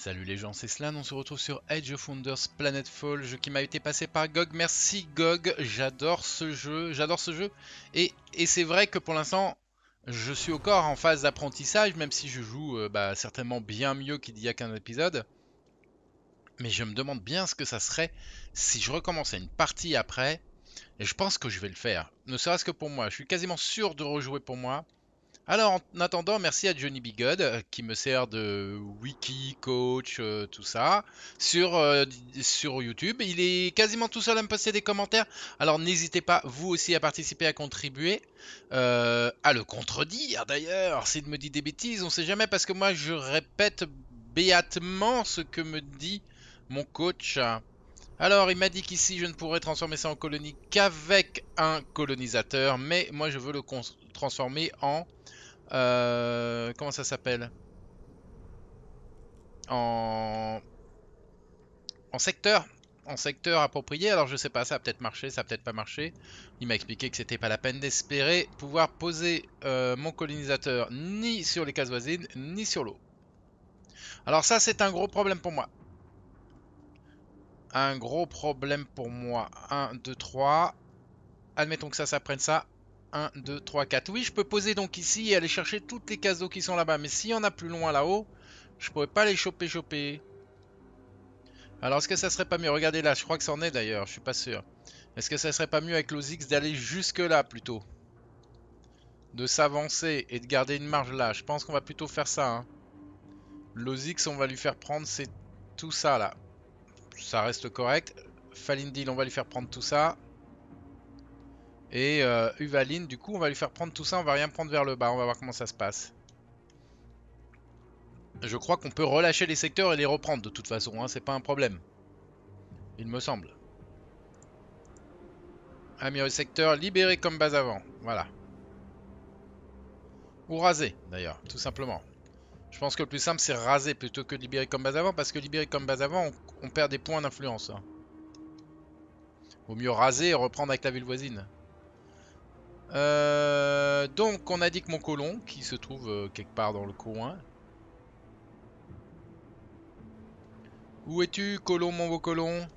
Salut les gens, c'est Slan, on se retrouve sur Age of Wonders Planetfall, jeu qui m'a été passé par GOG. Merci GOG, j'adore ce jeu. Et c'est vrai que pour l'instant, je suis encore en phase d'apprentissage, même si je joue certainement bien mieux qu'il y a qu'un épisode. Mais je me demande bien ce que ça serait si je recommençais une partie après. Et je pense que je vais le faire, ne serait-ce que pour moi. Je suis quasiment sûr de rejouer pour moi. Alors en attendant, merci à Johnny Bigod qui me sert de wiki, coach, tout ça, sur YouTube. Il est quasiment tout seul à me poster des commentaires, alors n'hésitez pas vous aussi à participer, à contribuer, à le contredire d'ailleurs, s'il me dit des bêtises, on sait jamais, parce que moi je répète béatement ce que me dit mon coach. Alors, il m'a dit qu'ici, je ne pourrais transformer ça en colonie qu'avec un colonisateur. Mais moi, je veux le transformer en... comment ça s'appelle? En secteur. En secteur approprié. Alors, je sais pas, ça a peut-être marché, ça a peut-être pas marché. Il m'a expliqué que c'était pas la peine d'espérer pouvoir poser mon colonisateur ni sur les cases voisines, ni sur l'eau. Alors ça, c'est un gros problème pour moi. Un gros problème pour moi. 1, 2, 3. Admettons que ça prenne ça. 1, 2, 3, 4. Oui, je peux poser donc ici et aller chercher toutes les cases d'eau qui sont là-bas. Mais s'il y en a plus loin là-haut, je pourrais pas les choper. Alors, est-ce que ça serait pas mieux? Regardez là, je crois que c'en est d'ailleurs. Je suis pas sûr. Est-ce que ça serait pas mieux avec l'Ozix d'aller jusque-là plutôt? De s'avancer et de garder une marge là. Je pense qu'on va plutôt faire ça. Hein. L'Ozix, on va lui faire prendre tout ça là. Ça reste correct. Falindil, on va lui faire prendre tout ça. Et Uvaline, du coup, on va lui faire prendre tout ça. On va rien prendre vers le bas. On va voir comment ça se passe. Je crois qu'on peut relâcher les secteurs et les reprendre de toute façon. Hein. C'est pas un problème. Il me semble. Améliorer secteur, libérer comme base avant. Voilà. Ou raser, d'ailleurs, tout simplement. Je pense que le plus simple, c'est raser plutôt que de libérer comme base avant. Parce que libérer comme base avant, on perd des points d'influence. Vaut mieux raser et reprendre avec la ville voisine. Donc, on a dit que mon colon, qui se trouve quelque part dans le coin. Où es-tu, colon, mon beau colon?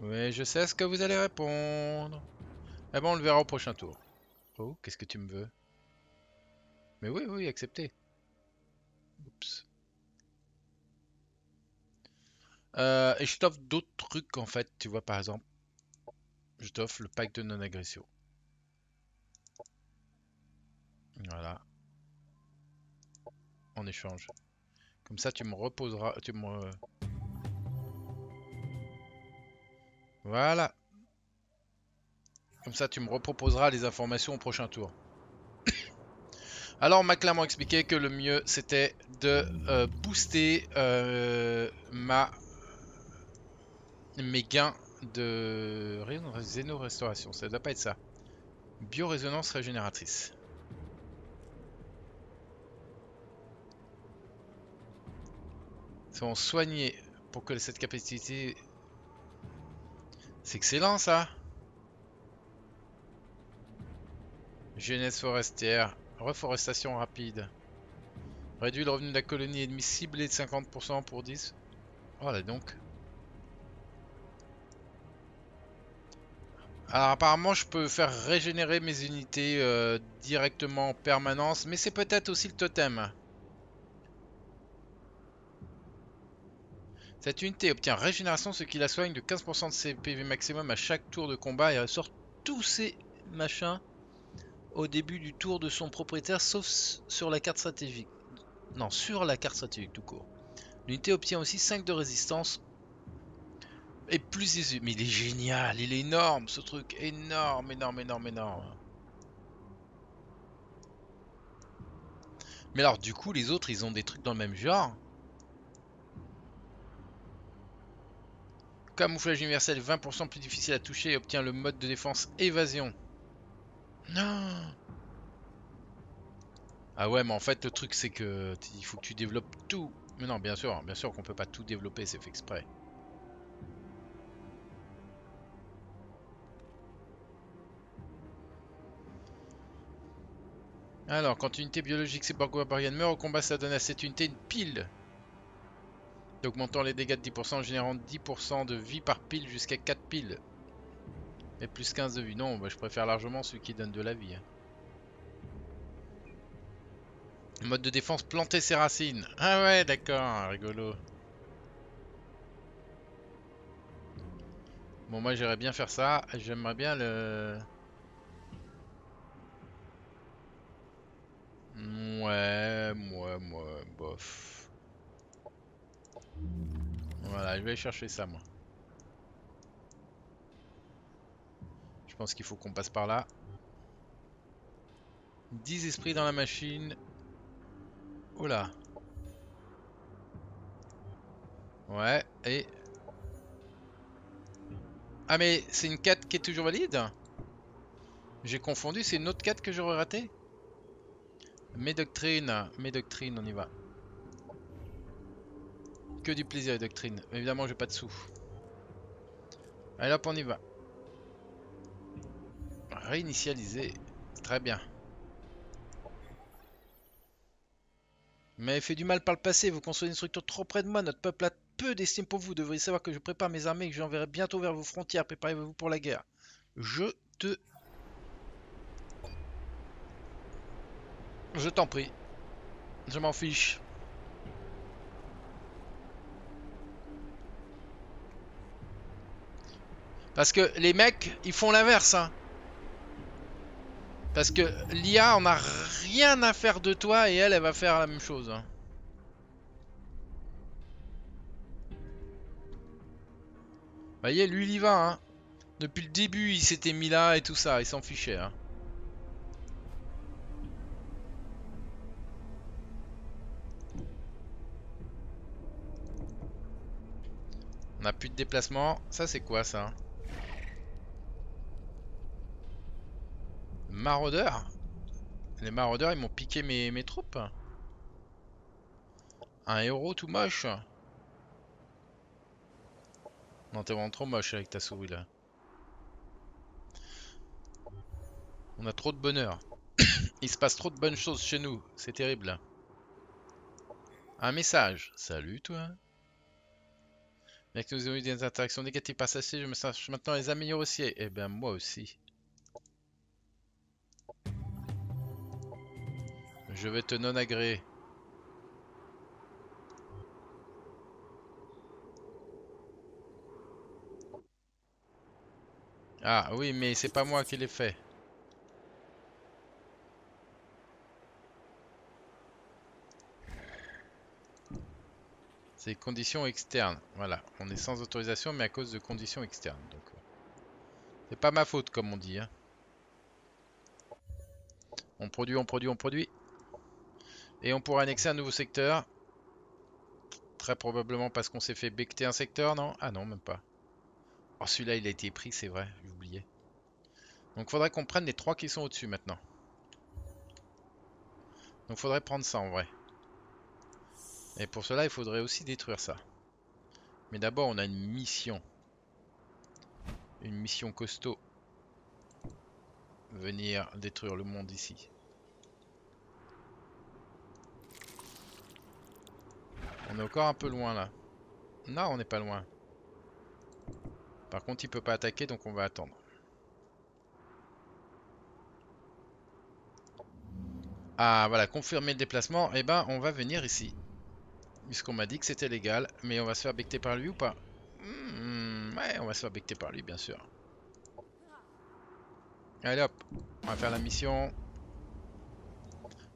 Oui, je sais ce que vous allez répondre. Eh ben, on le verra au prochain tour. Oh, qu'est-ce que tu me veux? Mais oui, accepté. Oups. Et je t'offre d'autres trucs en fait. Tu vois, par exemple, je t'offre le pack de non-agression. Voilà. En échange. Comme ça, tu me reposeras. Voilà. Comme ça, tu me reproposeras les informations au prochain tour. Alors, on m'a clairement expliqué que le mieux, c'était de booster mes gains de xéno-restauration. Ça ne doit pas être ça. Biorésonance régénératrice. Ça va soigner pour que cette capacité... C'est excellent, ça. Jeunesse forestière. Reforestation rapide. Réduit le revenu de la colonie ennemie ciblée de 50% pour 10. Voilà donc. Alors apparemment je peux faire régénérer mes unités directement en permanence. Mais c'est peut-être aussi le totem. Cette unité obtient régénération, ce qui la soigne de 15% de ses PV maximum à chaque tour de combat. Et ressort tous ces machins au début du tour de son propriétaire, sauf sur la carte stratégique. Non, sur la carte stratégique tout court. L'unité obtient aussi 5 de résistance et plus 18. Mais il est génial, il est énorme ce truc. Énorme. Mais alors du coup, les autres, ils ont des trucs dans le même genre. Camouflage universel, 20% plus difficile à toucher, et obtient le mode de défense évasion. Non. Ah ouais, mais en fait le truc c'est que il faut que tu développes tout. Mais non, bien sûr qu'on peut pas tout développer, c'est fait exprès. Alors, quand une unité biologique c'est Bargouin meurt, au combat ça donne à cette unité une pile. Augmentant les dégâts de 10% en générant 10% de vie par pile jusqu'à 4 piles. Et plus 15 de vie. Non, bah, je préfère largement celui qui donne de la vie. Mode de défense, planter ses racines. Ah ouais, d'accord, rigolo. Bon, moi j'aimerais bien faire ça. J'aimerais bien le... Ouais, bof. Voilà, je vais aller chercher ça, moi. Je pense qu'il faut qu'on passe par là. 10 esprits dans la machine. Oh là. Ouais, et... Ah mais c'est une 4 qui est toujours valide? J'ai confondu, c'est une autre 4 que j'aurais ratée? Mes doctrines, on y va. Que du plaisir les doctrines. Évidemment, j'ai pas de sous. Allez hop, on y va. Réinitialiser. Très bien. Vous m'avez fait du mal par le passé. Vous construisez une structure trop près de moi. Notre peuple a peu d'estime pour vous. Vous devriez savoir que je prépare mes armées et que j'enverrai bientôt vers vos frontières. Préparez-vous pour la guerre. Je t'en prie. Je m'en fiche. Parce que les mecs, ils font l'inverse. Hein. Parce que l'IA, on n'a rien à faire de toi et elle, elle va faire la même chose. Hein. Voyez, lui, il y va. Hein. Depuis le début, il s'était mis là et tout ça. Il s'en fichait. Hein. On n'a plus de déplacement. Ça, c'est quoi, ça? Maraudeurs? Les maraudeurs, ils m'ont piqué mes troupes. Un héros tout moche. Non, t'es vraiment trop moche avec ta souris, là. On a trop de bonheur. Il se passe trop de bonnes choses chez nous. C'est terrible. Un message. Salut, toi. Bien que nous ayons eu des interactions négatives par passé, je me cherche maintenant à les améliorer aussi. Eh bien, moi aussi. Je vais te non-agréer. Ah oui, mais c'est pas moi qui l'ai fait. C'est conditions externes. Voilà, on est sans autorisation, mais à cause de conditions externes. Donc, c'est pas ma faute, comme on dit. Hein. On produit. Et on pourra annexer un nouveau secteur. Très probablement parce qu'on s'est fait becter un secteur, non? Ah non, même pas. Oh, celui-là, il a été pris, c'est vrai, j'oubliais. Donc, faudrait qu'on prenne les trois qui sont au-dessus maintenant. Donc, faudrait prendre ça en vrai. Et pour cela, il faudrait aussi détruire ça. Mais d'abord, on a une mission. Une mission costaud. Venir détruire le monde ici. On est encore un peu loin là. Non, on n'est pas loin. Par contre, il peut pas attaquer, donc on va attendre. Ah, voilà, confirmer le déplacement. Eh ben, on va venir ici. Puisqu'on m'a dit que c'était légal, mais on va se faire becter par lui ou pas? Ouais, on va se faire becter par lui, bien sûr. Allez hop, on va faire la mission.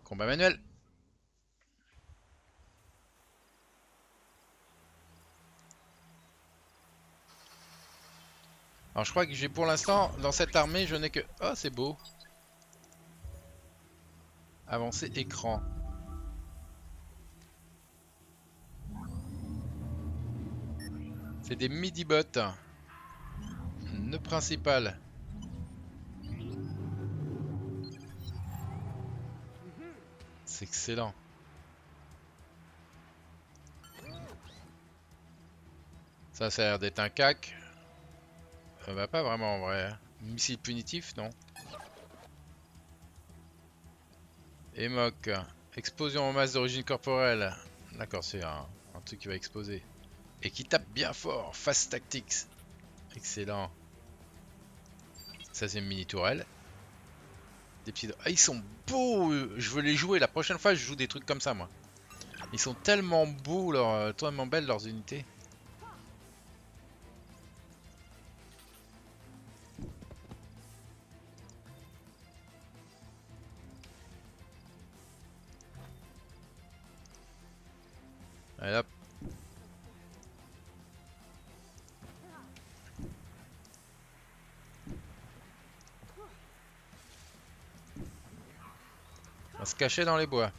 Combat manuel. Alors je crois que j'ai pour l'instant, dans cette armée, je n'ai que... Oh, c'est beau. Avancée écran. C'est des midi-bots. Nœud principal. C'est excellent. Ça a l'air d'être un cac. Bah pas vraiment en vrai. Missile punitif, non. Émoque. Explosion en masse d'origine corporelle. D'accord, c'est un truc qui va exploser. Et qui tape bien fort. Fast Tactics. Excellent. Ça, c'est une mini tourelle. Des petits... Ah, ils sont beaux. Je veux les jouer. La prochaine fois, je joue des trucs comme ça, moi. Ils sont tellement beaux, tellement belles leurs unités. Allez hop. On va se cacher dans les bois.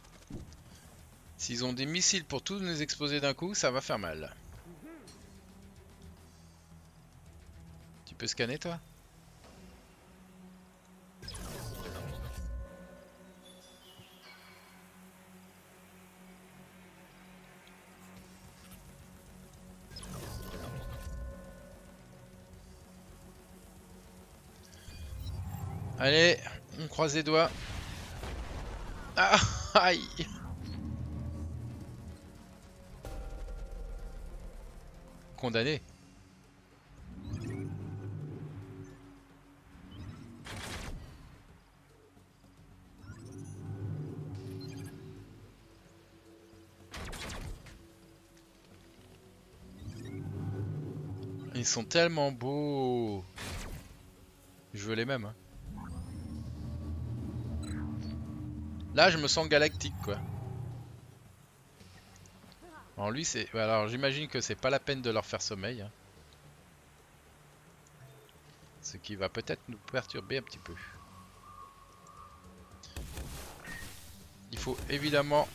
S'ils ont des missiles pour tous nous exploser d'un coup, ça va faire mal. Tu peux scanner toi ? Allez, on croise les doigts. Ah, aïe. Condamné. Ils sont tellement beaux. Je veux les mêmes, hein. Là, je me sens galactique, quoi. Alors, lui, c'est... Alors, j'imagine que c'est pas la peine de leur faire sommeil. Hein. Ce qui va peut-être nous perturber un petit peu. Il faut évidemment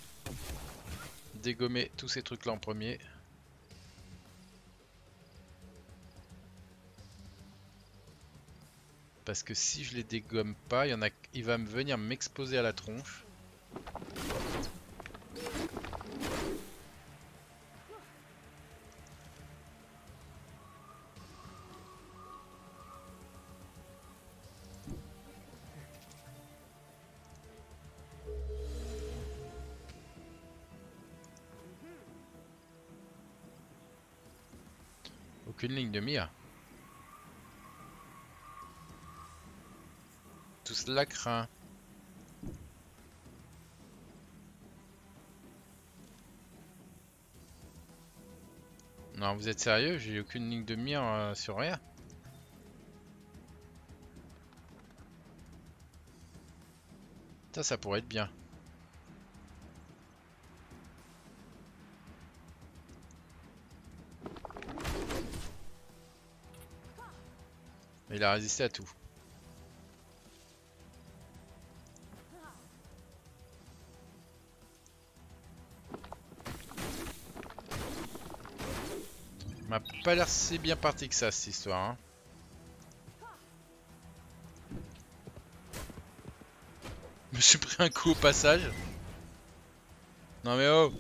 dégommer tous ces trucs-là en premier. Parce que si je les dégomme pas, il y en a... il va venir m'exposer à la tronche. Aucune ligne de mire. Tout cela craint. Non, vous êtes sérieux? J'ai aucune ligne de mire sur rien. Ça, ça pourrait être bien. Mais il a résisté à tout. M'a pas l'air si bien parti que ça, cette histoire. Hein. Je me suis pris un coup au passage. Non mais oh.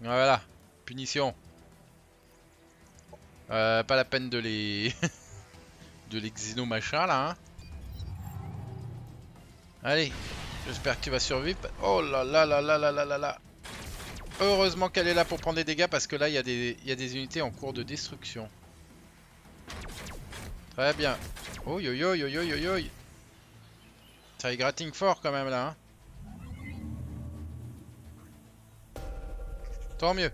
Voilà, punition. Pas la peine de les... de les xéno machin là. Hein. Allez, j'espère que tu vas survivre. Oh là là là là là là là là. Heureusement qu'elle est là pour prendre des dégâts parce que là il y a des unités en cours de destruction. Très bien. Oh yo yo yo yo yo yo. Ça y gratting fort quand même là. Hein. Tant mieux.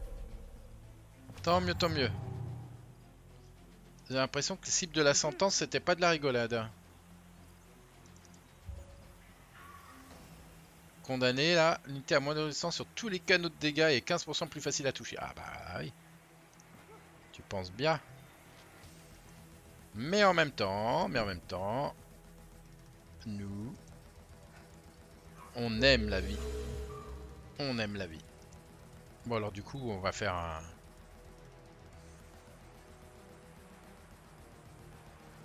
Tant mieux, tant mieux. J'ai l'impression que les cibles de la sentence c'était pas de la rigolade. Condamné là, l'unité à moins de résistance sur tous les canaux de dégâts et 15% plus facile à toucher. Ah bah oui, tu penses bien. Mais en même temps, nous, on aime la vie. On aime la vie. Bon alors du coup, on va faire un...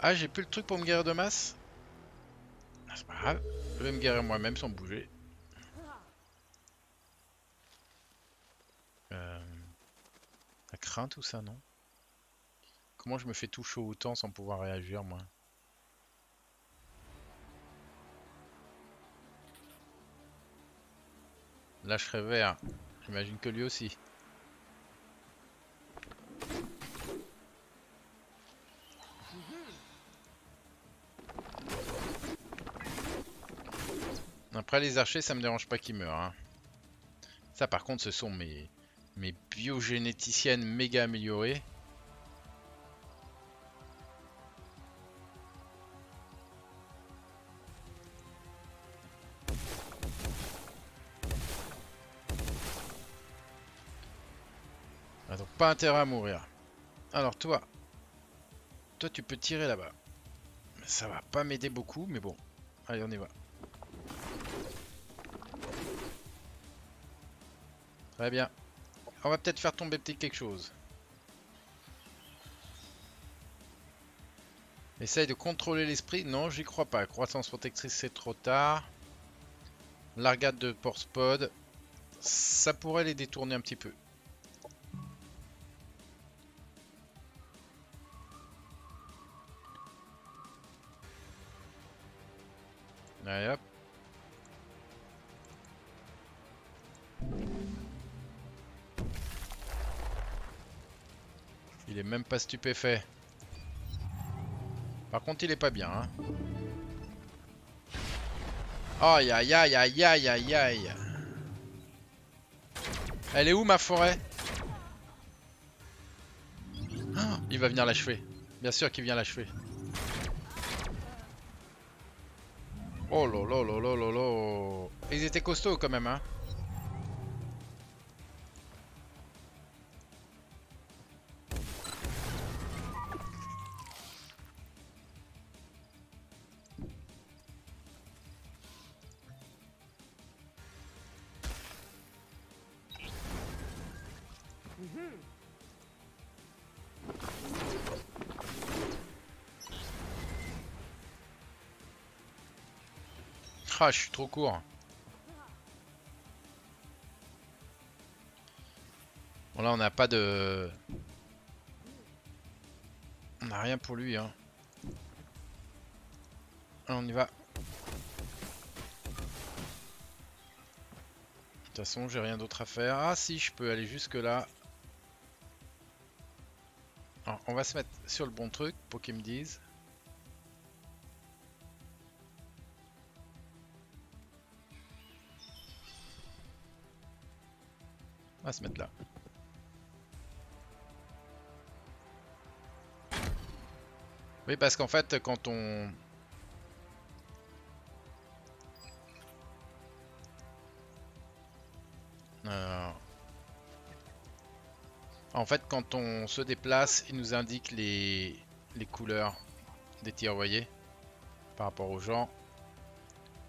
Ah, j'ai plus le truc pour me guérir de masse. Ah, c'est pas grave, je vais me guérir moi-même sans bouger. Ça craint tout ça, non? Comment je me fais tout chaud autant sans pouvoir réagir, moi? Là je serais vert. J'imagine que lui aussi. Après les archers, ça me dérange pas qu'ils meurent. Hein. Ça par contre, ce sont mes biogénéticiennes méga améliorées. Ah, donc pas intérêt à mourir. Alors toi tu peux tirer là-bas. Ça va pas m'aider beaucoup, mais bon. Allez, on y va. Très bien. On va peut-être faire tomber petit quelque chose. Essaye de contrôler l'esprit. Non, j'y crois pas. Croissance protectrice, c'est trop tard. Largade de porspod. Ça pourrait les détourner un petit peu. Allez hop. Il est même pas stupéfait. Par contre, il est pas bien. Hein. Aïe aïe aïe aïe aïe aïe aïe. Elle est où ma forêt? Oh, il va venir l'achever. Bien sûr qu'il vient l'achever. Oh lolololololo. Ils étaient costauds quand même. Hein. Ah, je suis trop court. Bon là on n'a pas de... On n'a rien pour lui hein. Allez, on y va. De toute façon j'ai rien d'autre à faire. Ah si je peux aller jusque là. Alors, on va se mettre sur le bon truc pour qu'ils me disent. On va se mettre là. Oui, parce qu'en fait, quand on... En fait, quand on se déplace, il nous indique les couleurs des tirs, vous voyez, par rapport aux gens.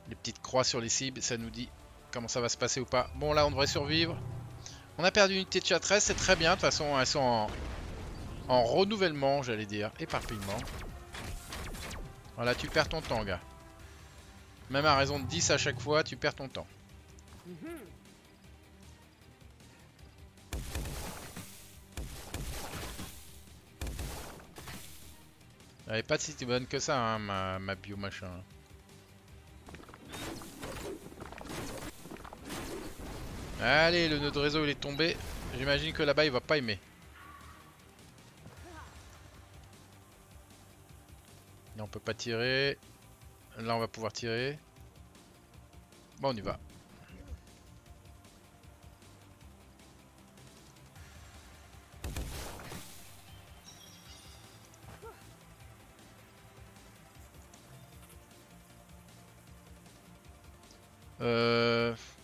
Les petites croix sur les cibles, ça nous dit comment ça va se passer ou pas. Bon, là, on devrait survivre. On a perdu une unité de châtresse, c'est très bien, de toute façon elles sont en renouvellement, j'allais dire, éparpillement. Voilà, tu perds ton temps, gars. Même à raison de 10 à chaque fois, tu perds ton temps. Elle est pas si bonne que ça, hein, ma bio machin. Allez, le nœud de réseau il est tombé. J'imagine que là-bas il va pas aimer. Là on peut pas tirer. Là on va pouvoir tirer. Bon on y va.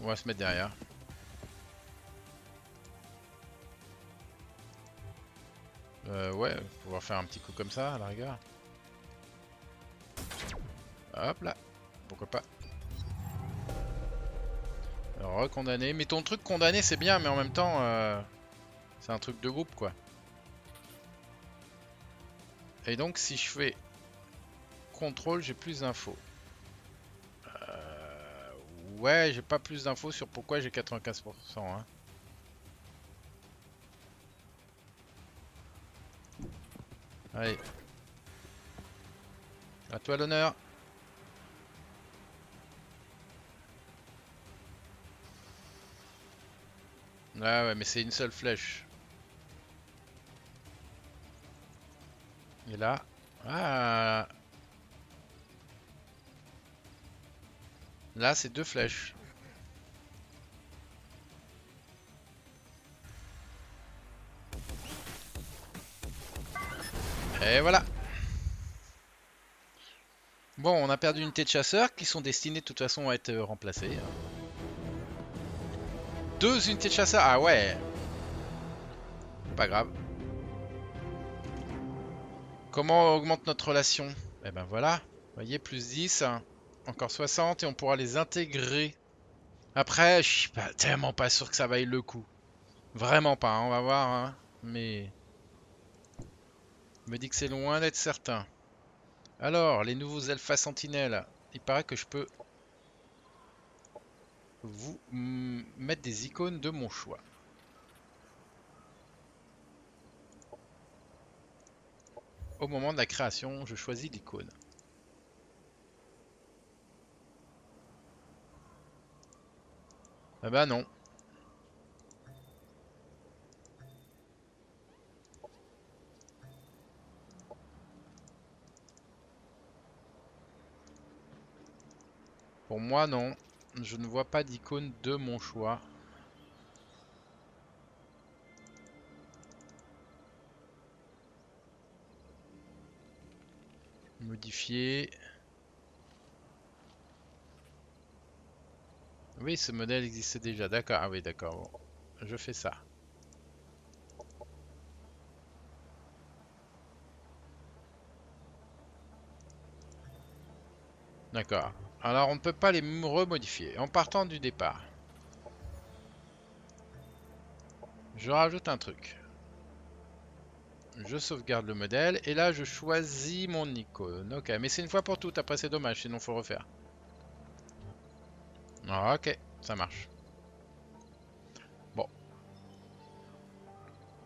On va se mettre derrière. Ouais, pouvoir faire un petit coup comme ça à la rigueur. Hop là, pourquoi pas. Recondamné, mais ton truc condamné c'est bien, mais en même temps c'est un truc de groupe quoi. Et donc si je fais contrôle, j'ai plus d'infos. Ouais, j'ai pas plus d'infos sur pourquoi j'ai 95%. Hein. Allez, à toi l'honneur. Ouais, mais c'est une seule flèche. Et là... Ah. Là, c'est deux flèches. Et voilà. Bon, on a perdu une unité de chasseurs qui sont destinées de toute façon à être remplacées. Deux unités de chasseurs. Ah ouais. Pas grave. Comment on augmente notre relation? Eh ben voilà. Vous voyez, plus 10. Encore 60 et on pourra les intégrer. Après, je suis pas, tellement pas sûr que ça vaille le coup. Vraiment pas, hein, on va voir. Hein, mais... Je me dis que c'est loin d'être certain. Alors, les nouveaux alpha sentinelles. Il paraît que je peux... vous mettre des icônes de mon choix. Au moment de la création, je choisis l'icône. Ah bah non. Pour moi, non. Je ne vois pas d'icône de mon choix. Modifier. Oui, ce modèle existait déjà. D'accord. Ah oui, d'accord. Bon. Je fais ça. D'accord. Alors, on ne peut pas les remodifier. En partant du départ. Je rajoute un truc. Je sauvegarde le modèle. Et là, je choisis mon icône. Ok, mais c'est une fois pour toutes. Après, c'est dommage. Sinon, faut refaire. Ok, ça marche. Bon.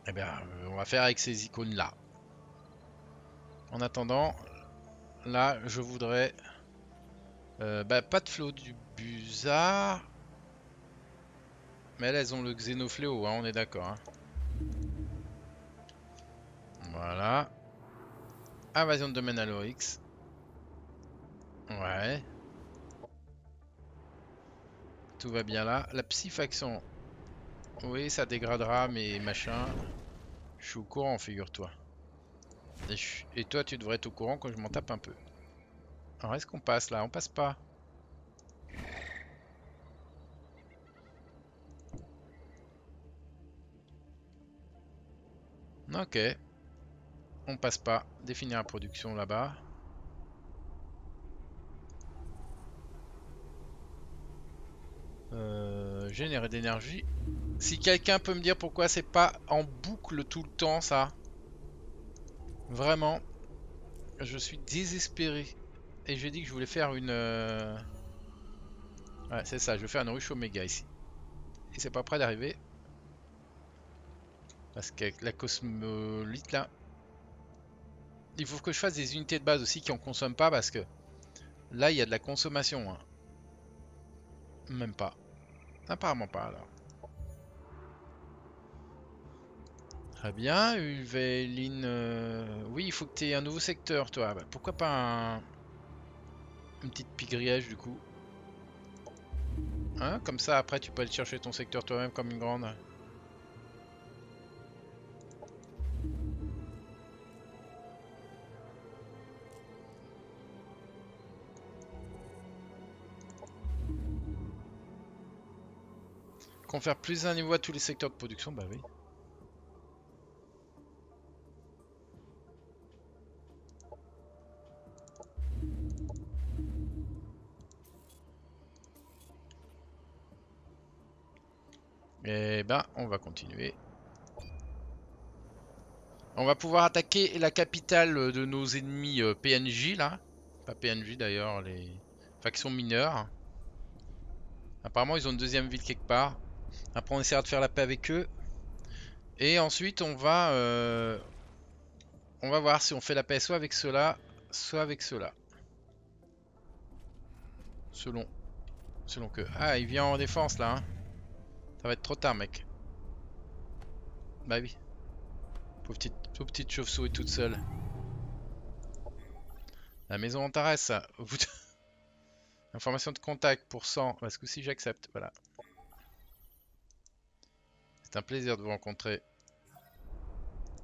Eh bien, on va faire avec ces icônes-là. En attendant, là, je voudrais... bah, pas de flot du Buzard. Mais là, elles ont le Xenofléo, hein, on est d'accord. Hein. Voilà. Invasion de domaine à l'Orix. Ouais. Tout va bien là. La psyfaction. Oui, ça dégradera mes machins. Je suis au courant, figure-toi. Et toi, tu devrais être au courant quand je m'en tape un peu. Alors, est-ce qu'on passe là? On passe pas. Ok. On passe pas. Définir la production là-bas. Générer d'énergie. Si quelqu'un peut me dire pourquoi c'est pas en boucle tout le temps, ça. Vraiment. Je suis désespéré. Et j'ai dit que je voulais faire une... Ouais, c'est ça, je vais faire une ruche Oméga ici. Et c'est pas près d'arriver. Parce qu'avec la cosmolite là... Il faut que je fasse des unités de base aussi qui en consomment pas parce que... Là, il y a de la consommation. Hein. Même pas. Apparemment pas alors. Très bien, Uvaline... Oui, il faut que tu aies un nouveau secteur toi. Bah, pourquoi pas un... Une petite pigriège du coup. Hein, comme ça après tu peux aller chercher ton secteur toi-même comme une grande. Confère plus d'un niveau à tous les secteurs de production, bah oui. Et ben, on va continuer. On va pouvoir attaquer la capitale de nos ennemis PNJ, là. Pas PNJ d'ailleurs, les factions mineures. Apparemment, ils ont une deuxième ville quelque part. Après, on essaiera de faire la paix avec eux. Et ensuite, on va voir si on fait la paix soit avec ceux-là, soit avec ceux-là. Selon que... Ah, il vient en défense, là, hein. Ça va être trop tard, mec. Bah oui. Pauvre petite chauve-souris toute seule. La maison en Tarès, ça. Information de contact pour 100. Bah, ce coup-ci, j'accepte. Voilà. C'est un plaisir de vous rencontrer.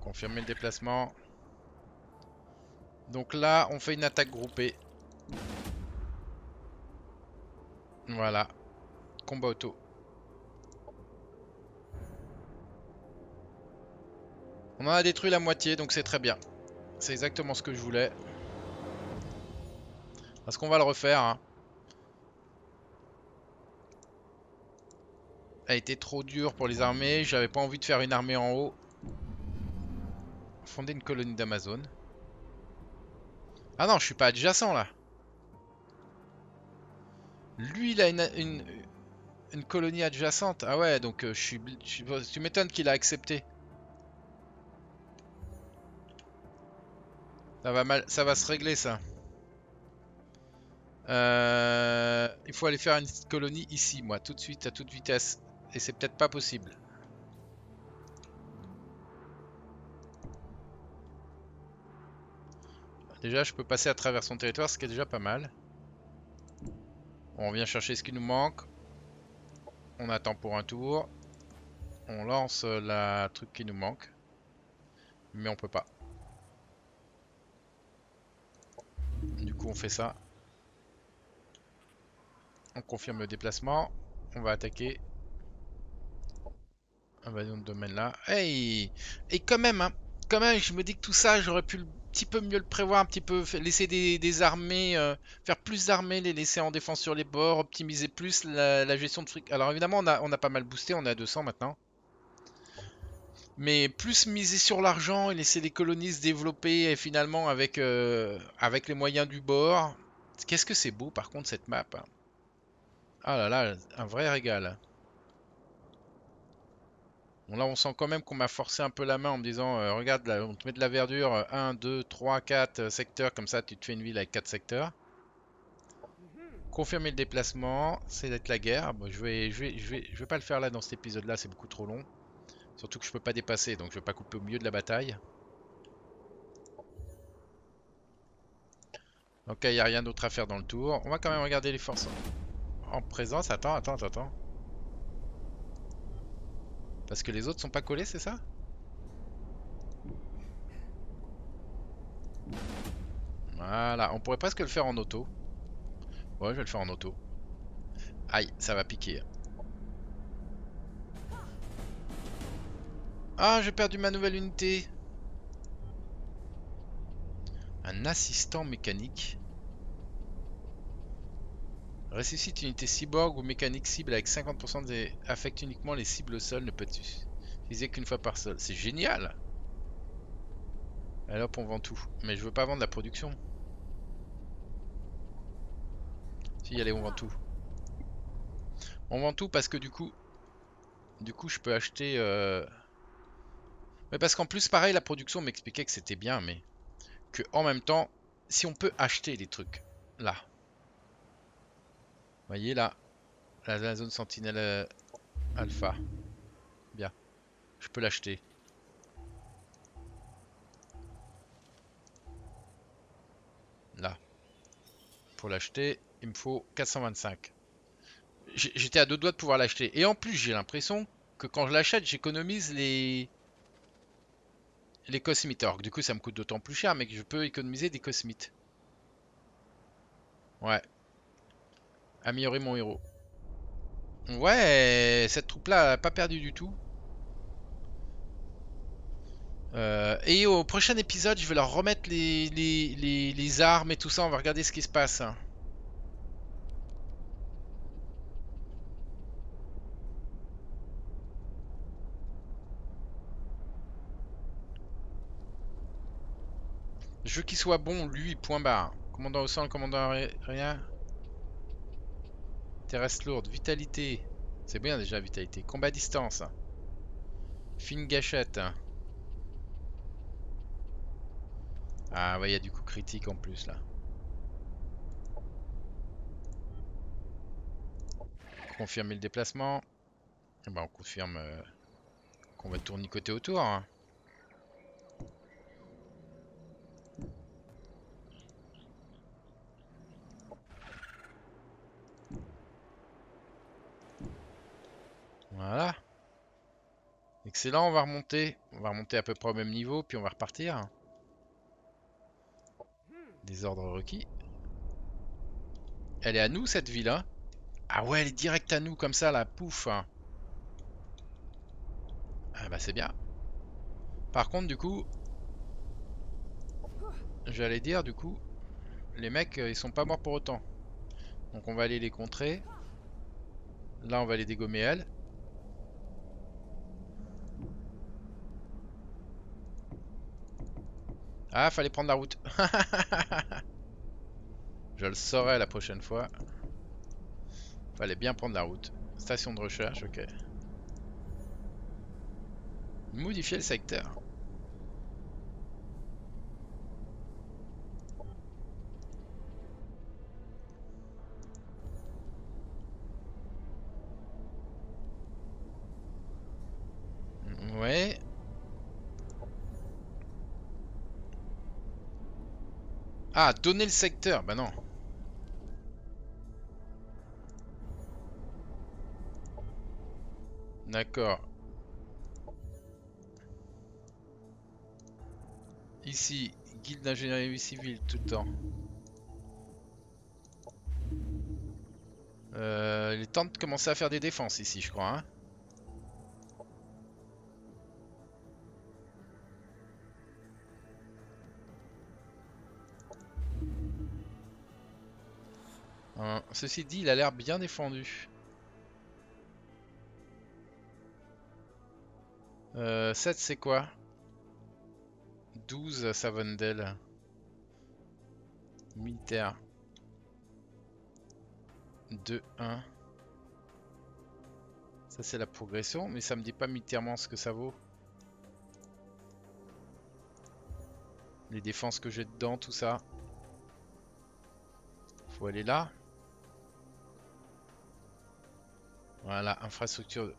Confirmer le déplacement. Donc là, on fait une attaque groupée. Voilà. Combat auto. On en a détruit la moitié, donc c'est très bien. C'est exactement ce que je voulais. Parce qu'on va le refaire. Hein. Elle était trop dure pour les armées. J'avais pas envie de faire une armée en haut. Fonder une colonie d'Amazon. Ah non, je suis pas adjacent là. Lui, il a une colonie adjacente. Ah ouais, donc tu m'étonnes qu'il a accepté. Ça va mal, ça va se régler ça. Il faut aller faire une colonie ici, moi, tout de suite, à toute vitesse. Et c'est peut-être pas possible. Déjà, je peux passer à travers son territoire, ce qui est déjà pas mal. On vient chercher ce qui nous manque. On attend pour un tour. On lance la truc qui nous manque. Mais on peut pas. Du coup, on fait ça. On confirme le déplacement. On va attaquer. Invasion de domaine là. Hey! Et quand même, hein, je me dis que tout ça, j'aurais pu le... un petit peu mieux le prévoir, un petit peu laisser des armées, faire plus d'armées, les laisser en défense sur les bords, optimiser plus la gestion de fric. Alors évidemment on a pas mal boosté, on est à 200 maintenant. Mais plus miser sur l'argent et laisser les colonies se développer et finalement avec, avec les moyens du bord. Qu'est-ce que c'est beau par contre cette map. Ah là là, un vrai régal. Bon, là on sent quand même qu'on m'a forcé un peu la main en me disant regarde là, on te met de la verdure 1, 2, 3, 4 secteurs comme ça tu te fais une ville avec 4 secteurs. Confirmer le déplacement, c'est d'être la guerre. Bon, je vais pas le faire là dans cet épisode là, c'est beaucoup trop long. Surtout que je peux pas dépasser donc je vais pas couper au milieu de la bataille. Donc là il n'y a rien d'autre à faire dans le tour. On va quand même regarder les forces en présence. Attends. Parce que les autres sont pas collés, c'est ça? Voilà, on pourrait presque le faire en auto. Ouais, je vais le faire en auto. Aïe, ça va piquer. Ah, j'ai perdu ma nouvelle unité. Un assistant mécanique. Ressuscite unité cyborg ou mécanique cible avec 50% des... Affecte uniquement les cibles seules, ne peut utiliser qu'une fois par sol. C'est génial! Alors on vend tout. Mais je veux pas vendre la production. Si, allez, on vend tout. On vend tout parce que du coup je peux acheter... Mais parce qu'en plus, pareil, la production m'expliquait que c'était bien, mais... Que en même temps, si on peut acheter des trucs, là... Voyez là, la zone sentinelle alpha. Bien, je peux l'acheter. Là, pour l'acheter, il me faut 425. J'étais à deux doigts de pouvoir l'acheter. Et en plus, j'ai l'impression que quand je l'achète, j'économise les cosmites. Alors que du coup, ça me coûte d'autant plus cher, mais que je peux économiser des cosmites. Ouais. Améliorer mon héros. Ouais, cette troupe là, pas perdu du tout. Et au prochain épisode, je vais leur remettre les armes et tout ça. On va regarder ce qui se passe. Je veux qu'il soit bon, lui, point barre. Commandant au sang, commandant rien. Terrestre lourde, vitalité, c'est bien déjà vitalité, combat à distance, fine gâchette. Ah ouais, il y a du coup critique en plus là. Confirmer le déplacement. Et ben, on confirme qu'on va tournicoter autour. Voilà. Excellent, on va remonter. On va remonter à peu près au même niveau, puis on va repartir. Des ordres requis. Elle est à nous cette ville là. Ah ouais, elle est directe à nous comme ça là, pouf. Ah bah c'est bien. Par contre du coup, j'allais dire du coup, les mecs ils sont pas morts pour autant. Donc on va aller les contrer. Là on va les dégommer elle. Ah, fallait prendre la route. Je le saurai la prochaine fois. Fallait bien prendre la route. Station de recherche, ok. Modifier le secteur. Ouais. Ah, donner le secteur, bah non. D'accord. Ici, guilde d'ingénierie civile tout le temps. Il est temps de commencer à faire des défenses ici, je crois. Hein. Ceci dit, il a l'air bien défendu. 7 c'est quoi? 12 Savondel. Militaire. 2, 1. Ça c'est la progression, mais ça me dit pas militairement ce que ça vaut. Les défenses que j'ai dedans, tout ça. Faut aller là. Voilà, infrastructure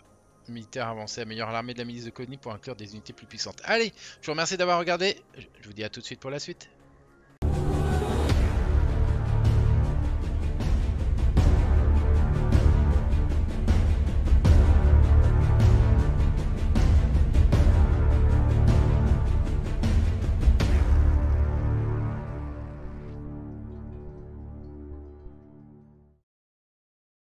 militaire avancée améliore l'armée de la milice de colonie pour inclure des unités plus puissantes. Allez, je vous remercie d'avoir regardé. Je vous dis à tout de suite pour la suite.